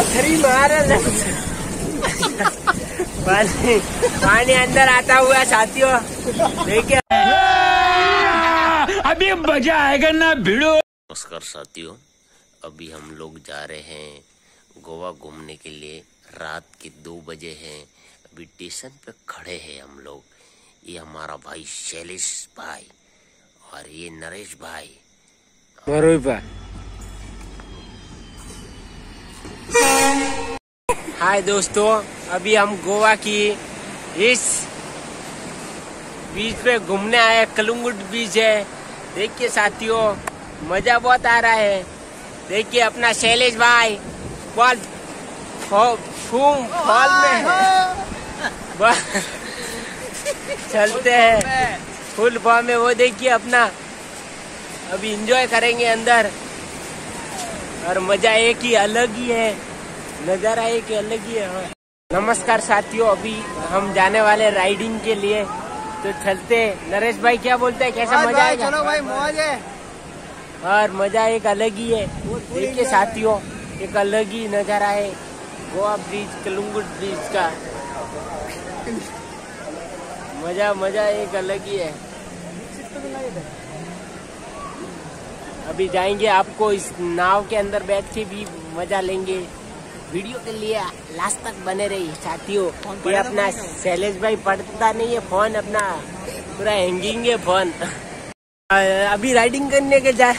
पत्थरी मार बस पानी अंदर आता हुआ साथियों देखिए अभी मजा आएगा ना भिड़ो। नमस्कार साथियों, अभी हम लोग जा रहे हैं गोवा घूमने के लिए। रात के 2 बजे हैं, अभी स्टेशन पे खड़े हैं हम लोग। ये हमारा भाई शैलेश भाई और ये नरेश भाई भाई। हाय दोस्तों, अभी हम गोवा की इस बीच पे घूमने आए। कलंगुट बीच है। देखिए साथियों, मजा बहुत आ रहा है। देखिए अपना शैलेश भाई बॉल फॉल में है। चलते हैं फुल फॉर्म में। वो देखिए अपना, अभी एंजॉय करेंगे अंदर। और मजा एक ही अलग ही है, नजारा एक ही अलग ही है। नमस्कार साथियों, अभी हम जाने वाले राइडिंग के लिए, तो चलते। नरेश भाई क्या बोलते हैं, कैसा मजा आएगा? चलो भाई, मौज है और मजा एक अलग ही है। देखिए साथियों, एक अलग ही नजारा है गोवा ब्रिज, कलंगुट ब्रिज का मजा एक अलग ही है। अभी जाएंगे, आपको इस नाव के अंदर बैठ के भी मजा लेंगे। वीडियो के लिए लास्ट तक बने रही साथियों। ये अपना शैलेश भाई पढ़ता नहीं है, फोन अपना पूरा हैंगिंग है फोन। अभी राइडिंग करने के जा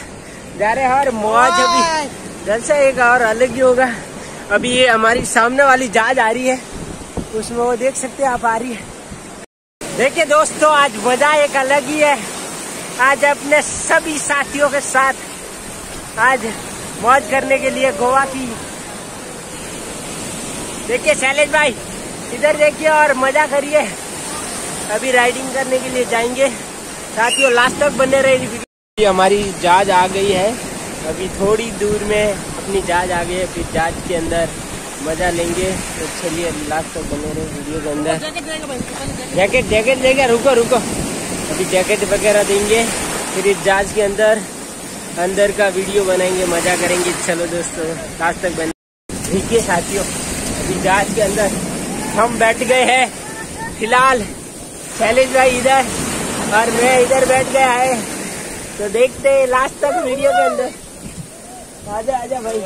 रहे हैं और मौज अभी जलसा एक और अलग ही होगा। अभी ये हमारी सामने वाली जहाज आ रही है, उसमें वो देख सकते हैं आप आ रही है। देखिए दोस्तों, आज मजा एक अलग ही है। आज अपने सभी साथियों के साथ आज मौज करने के लिए गोवा की। देखिए शैलेश भाई इधर देखिए और मजा करिए। अभी राइडिंग करने के लिए जाएंगे साथियों, लास्ट तक बने रहे। हमारी जहाज आ गई है, अभी थोड़ी दूर में अपनी जहाज आ गई है। फिर जहाज के अंदर मजा लेंगे, तो चलिए लास्ट तक बने रहे वीडियो के अंदर। जैकेट देगा, रुको अभी जैकेट वगैरह देंगे। फिर इस जहाज के अंदर का वीडियो बनाएंगे, मजा करेंगे। चलो दोस्तों, लास्ट तक बने। ठीक है साथियों, अभी जहाज के अंदर हम बैठ गए हैं फिलहाल। शैलेश भाई इधर और मैं इधर बैठ गया है, तो देखते हैं लास्ट तक वीडियो के अंदर। आजा भाई,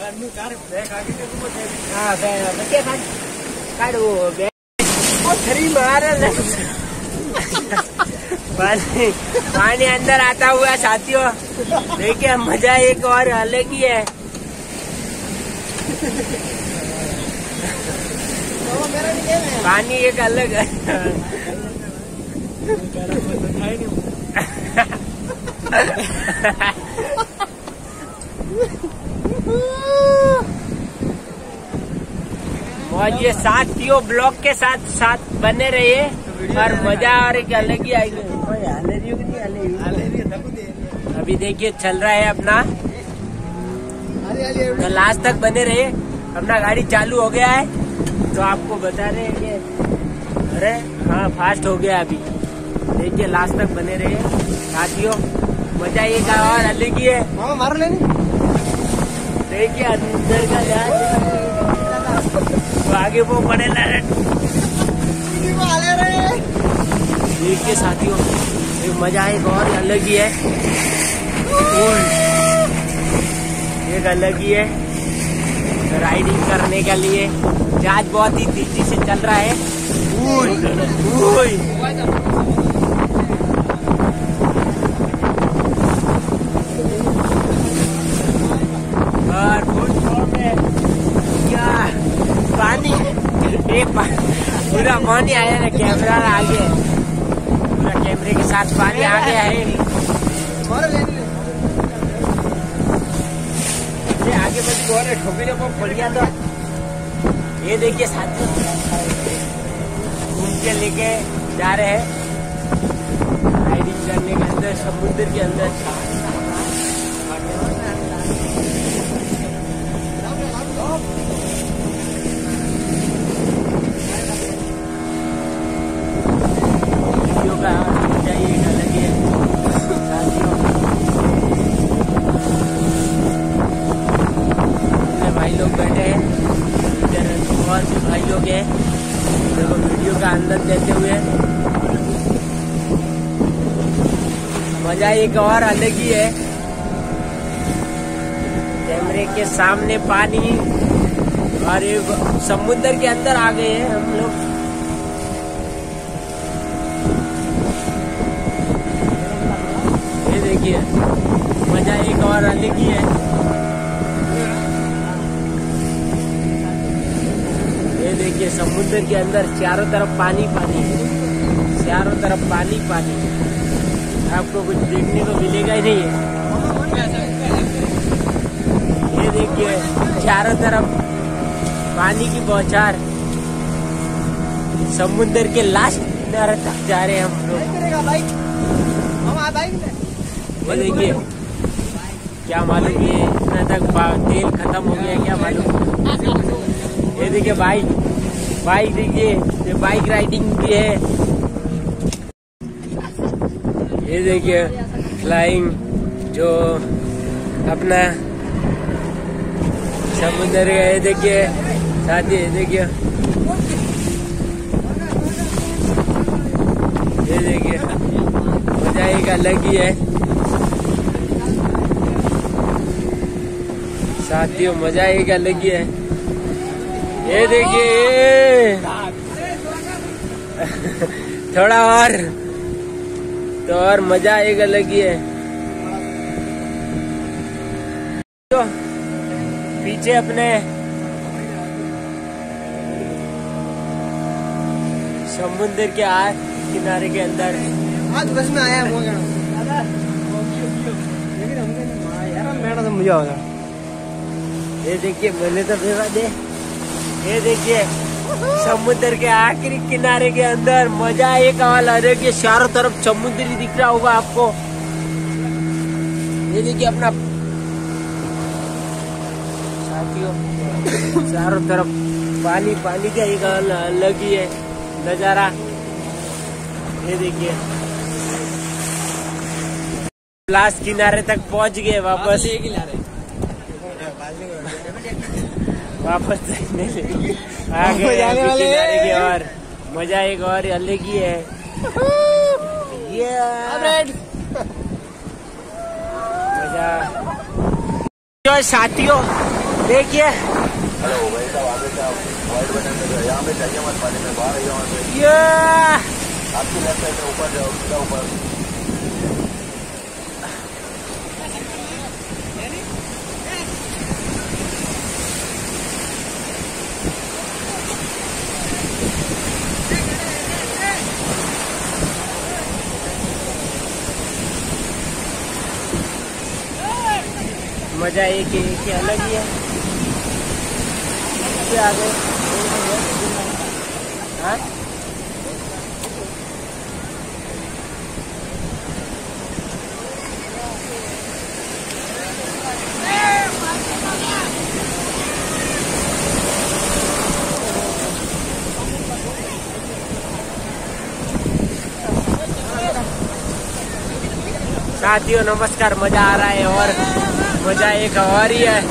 थ्री मार पानी अंदर आता हुआ साथियों। देखिए मजा एक और अलग ही है। पानी एक अलग है। और ये साथियों ब्लॉग के साथ बने रहिए और मजा और एक अलग ही आएगी। अभी देखिए चल रहा है अपना, तो लास्ट तक बने रहिए। अपना गाड़ी चालू हो गया है, तो आपको बता रहे हैं कि अरे हाँ फास्ट हो गया। अभी देखिए लास्ट तक बने रहे साथियों, मजा ये का और अलग ही है। मामा मार लेने देखिए अंदर का जाए, तो आगे वो बड़े लड़े। देखिए साथियों, मजा एक और अलग ही है, एक अलग ही है। राइडिंग करने के लिए जहाज बहुत ही तेजी से चल रहा है। पूरा पानी आया ना, कैमरा आ गया, पूरा कैमरे के साथ पानी आ गया है। ये आगे बस गोरे ठोकरे को खोल गया था। ये देखिए साथियों, घूम के लेके जा रहे हैं राइडिंग करने के अंदर, समुद्र के अंदर। लोग बैठे है, इधर और भी भाई लोग हैं। देखो वीडियो का आनंद लेते हुए मजा एक और अलग ही है। कैमरे के सामने पानी और समुद्र के अंदर आ गए हैं हम लोग। ये देखिए मजा एक और अलग ही है। ये देखिए समुद्र के अंदर चारों तरफ पानी पानी है, चारों तरफ पानी पानी है। आपको कुछ देखने को मिलेगा ही नहीं है। ये देखिए चारों तरफ पानी की बौछार। समुद्र के लास्ट किनारे तक जा रहे हैं हम लोग। ये देखिए क्या मालूम ये इतना तक तेल खत्म हो गया क्या मालूम। ये देखिए बाइक देखिए, बाइक राइडिंग भी है। ये देखिए फ्लाइंग जो अपना समुद्र है। ये देखिए साथी, देखिए ये देखिए मजा एक अलग ही है साथियों, मजा एक अलग ही है। ये देखिए थोड़ा और तो और मजा एक अलग ही है। तो पीछे अपने समुद्र के आस किनारे के अंदर आज बस में आया वो यार मुझे होगा। ये देखिए मैंने तो भेजा दे। ये देखिए समुद्र के आखिरी किनारे के अंदर मजा एक और अलग है। चारों तरफ समुद्र ही दिख रहा होगा आपको। ये देखिए अपना साथियों चारों तरफ पानी पानी का एक अलग ही है नजारा। ये देखिए लास्ट किनारे तक पहुंच गए वापस, वापस आ गए किनारे के। और मजा एक और अलग ही है। मजा तो साथियों देखिए मजा एक अलग ही है। इससे आगे हाँ साथियों नमस्कार, मजा आ रहा है और मजा एक और ही है।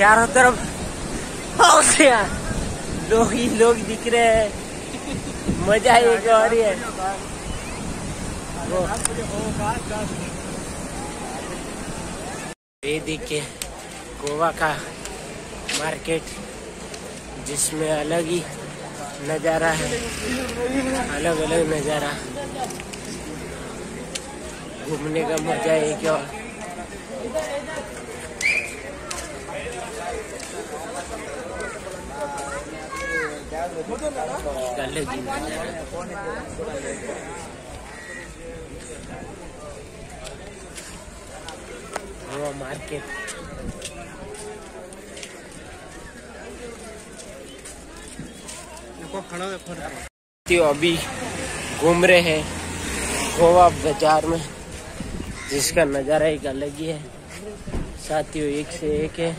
चारों तरफ लोग ही लोग दिख रहे हैं। मजा एक और ही है। ये देखिए गोवा का मार्केट जिसमें अलग ही नज़ारा है, अलग अलग नज़ारा। घूमने का मजा है क्या। अलग ही गोवा मार्केट। अभी घूम रहे हैं गोवा बाजार में जिसका नज़ारा एक अलग ही है साथियों। एक से एक है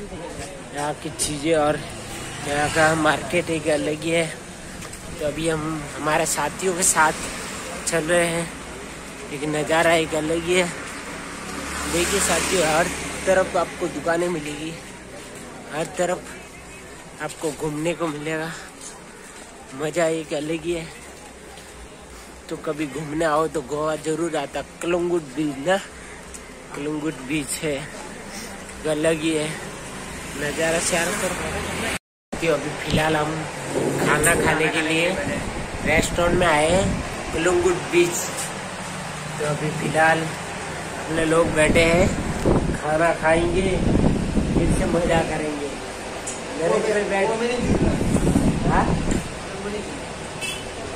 यहाँ की चीजें और यहाँ का मार्केट एक अलग ही है। तो अभी हम हमारे साथियों के साथ चल रहे हैं, एक नज़ारा एक अलग ही है। देखिए साथियों, हर तरफ आपको दुकानें मिलेगी, हर तरफ आपको घूमने को मिलेगा, मज़ा एक अलग ही है। तो कभी घूमने आओ तो गोवा ज़रूर आता। कलंगुट बीच ना, कलंगुट बीच है, अलग ही है नज़ारा चारों तरफ। अभी फिलहाल हम खाना खाने के लिए रेस्टोरेंट में आए हैं कलंगुट बीच। तो अभी फिलहाल अपने लोग बैठे हैं, खाना खाएंगे, फिर से मज़ा करेंगे।